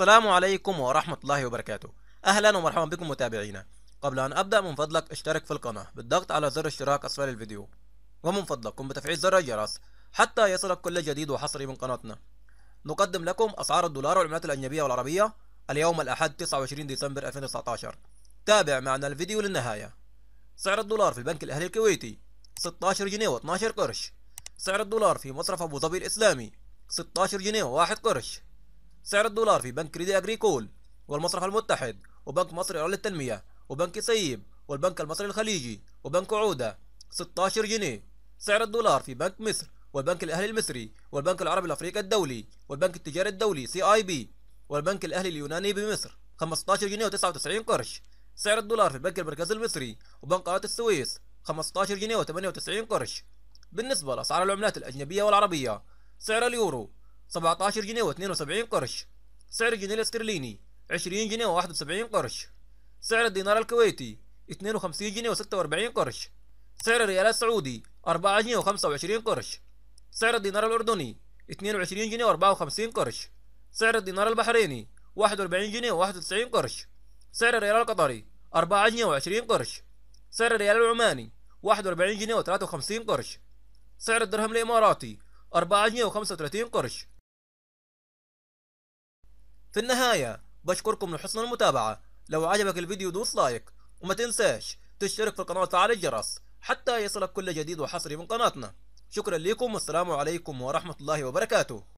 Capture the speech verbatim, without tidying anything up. السلام عليكم ورحمة الله وبركاته. أهلا ومرحبا بكم متابعينا. قبل أن أبدأ من فضلك اشترك في القناة بالضغط على زر اشتراك أسفل الفيديو، ومن فضلك قم بتفعيل زر الجرس حتى يصلك كل جديد وحصري من قناتنا. نقدم لكم أسعار الدولار والعملات الأجنبية والعربية اليوم الأحد تسعة وعشرين ديسمبر ألفين وتسعة عشر. تابع معنا الفيديو للنهاية. سعر الدولار في البنك الأهلي الكويتي ستة عشر جنيه واثني عشر قرش. سعر الدولار في مصرف أبو ظبي الإسلامي ستة عشر جنيه وواحد قرش. سعر الدولار في بنك كريدي أغريكول والمصرف المتحد وبنك مصر العليا للتنمية وبنك سيب والبنك المصري الخليجي وبنك عودة ستة عشر جنيه. سعر الدولار في بنك مصر والبنك الأهلي المصري والبنك العربي الأفريقي الدولي والبنك التجاري الدولي سي آي بي والبنك الأهلي اليوناني بمصر خمسة عشر جنيه وتسعة وتسعين قرش. سعر الدولار في البنك المركزي المصري وبنك قناة السويس خمسة عشر جنيه وثمانية وتسعين قرش. بالنسبة لأسعار العملات الأجنبية والعربية، سعر اليورو سبعة عشر جنيه واثنين وسبعين قرش. سعر الجنيه الاسترليني عشرين جنيه وواحد وسبعين قرش. سعر الدينار الكويتي اثنين وخمسين جنيه وستة وأربعين قرش. سعر الريال السعودي أربعة جنيه وخمسة وعشرين قرش. سعر الدينار الأردني اثنين وعشرين جنيه وأربعة وخمسين قرش. سعر الدينار البحريني واحد وأربعين جنيه وواحد وتسعين قرش. سعر الريال القطري أربعة جنيه وعشرين قرش. سعر الريال العماني واحد وأربعين جنيه وثلاثة وخمسين قرش. سعر الدرهم الإماراتي أربعة جنيه وخمسة وثلاثين قرش. في النهاية بشكركم لحسن المتابعة. لو عجبك الفيديو دوس لايك، وما تنساش تشترك في القناة وتفعل الجرس حتى يصلك كل جديد وحصري من قناتنا. شكرا لكم والسلام عليكم ورحمة الله وبركاته.